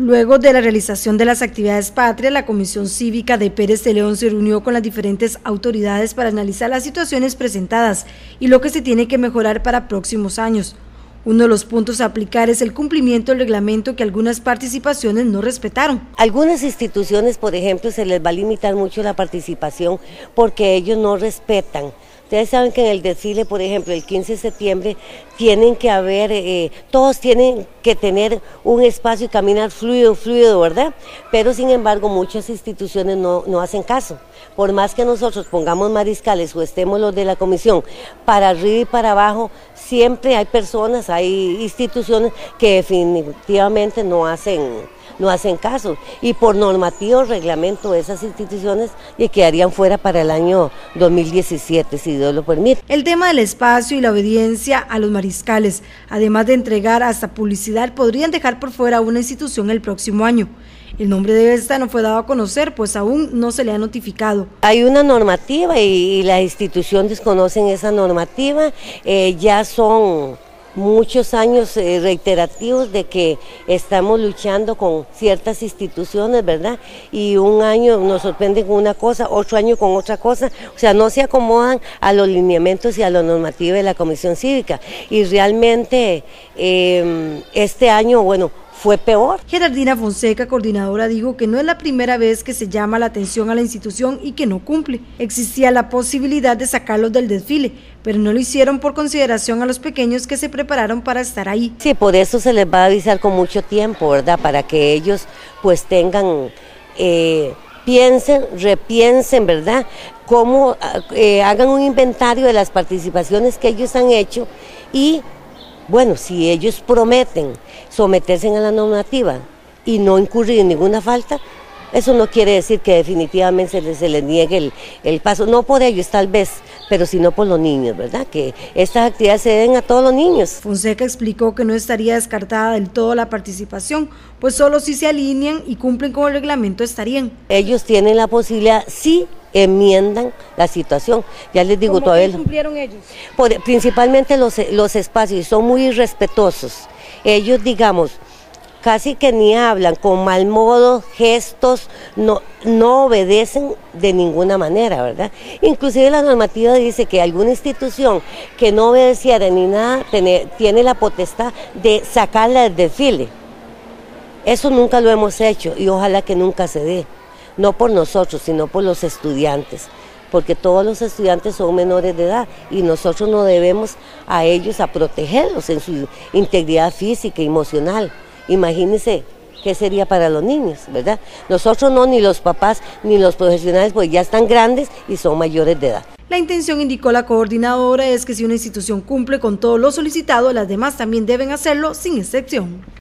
Luego de la realización de las actividades patrias, la Comisión Cívica de Pérez de León se reunió con las diferentes autoridades para analizar las situaciones presentadas y lo que se tiene que mejorar para próximos años. Uno de los puntos a aplicar es el cumplimiento del reglamento que algunas participaciones no respetaron. Algunas instituciones, por ejemplo, se les va a limitar mucho la participación porque ellos no respetan. Ustedes saben que en el desfile, por ejemplo, el 15 de septiembre, tienen que haber, todos tienen que tener un espacio y caminar fluido, ¿verdad? Pero sin embargo, muchas instituciones no hacen caso. Por más que nosotros pongamos mariscales o estemos los de la comisión para arriba y para abajo, siempre hay personas, hay instituciones que definitivamente no hacen caso, y por normativa o reglamento esas instituciones y quedarían fuera para el año 2017, si Dios lo permite. El tema del espacio y la obediencia a los mariscales, además de entregar hasta publicidad, podrían dejar por fuera una institución el próximo año. El nombre de esta no fue dado a conocer, pues aún no se le ha notificado. Hay una normativa y la institución desconocen esa normativa, ya son muchos años reiterativos de que estamos luchando con ciertas instituciones, ¿verdad? Y un año nos sorprenden con una cosa, otro año con otra cosa, o sea, no se acomodan a los lineamientos y a la normativa de la Comisión Cívica. Y realmente este año, bueno, fue peor. Gerardina Fonseca, coordinadora, dijo que no es la primera vez que se llama la atención a la institución y que no cumple. Existía la posibilidad de sacarlos del desfile, pero no lo hicieron por consideración a los pequeños que se prepararon para estar ahí. Sí, por eso se les va a avisar con mucho tiempo, ¿verdad? Para que ellos pues tengan, piensen, repiensen, ¿verdad? Cómo hagan un inventario de las participaciones que ellos han hecho y, bueno, si ellos prometen someterse a la normativa y no incurrir en ninguna falta, eso no quiere decir que definitivamente se les niegue el paso, no por ellos tal vez, pero sino por los niños, ¿verdad? Que estas actividades se den a todos los niños. Fonseca explicó que no estaría descartada del todo la participación, pues solo si se alinean y cumplen con el reglamento estarían. Ellos tienen la posibilidad, sí, enmiendan la situación, ya les digo. ¿Cómo todavía cumplieron ellos? Principalmente los espacios, son muy irrespetuosos, ellos digamos, casi que ni hablan, con mal modo, gestos, no obedecen de ninguna manera, ¿verdad? Inclusive la normativa dice que alguna institución que no obedeciera ni nada, tiene la potestad de sacarla del desfile. Eso nunca lo hemos hecho y ojalá que nunca se dé. No por nosotros, sino por los estudiantes, porque todos los estudiantes son menores de edad y nosotros no debemos a ellos, a protegerlos en su integridad física y emocional. Imagínense qué sería para los niños, ¿verdad? Nosotros no, ni los papás, ni los profesionales, pues ya están grandes y son mayores de edad. La intención, indicó la coordinadora, es que si una institución cumple con todo lo solicitado, las demás también deben hacerlo sin excepción.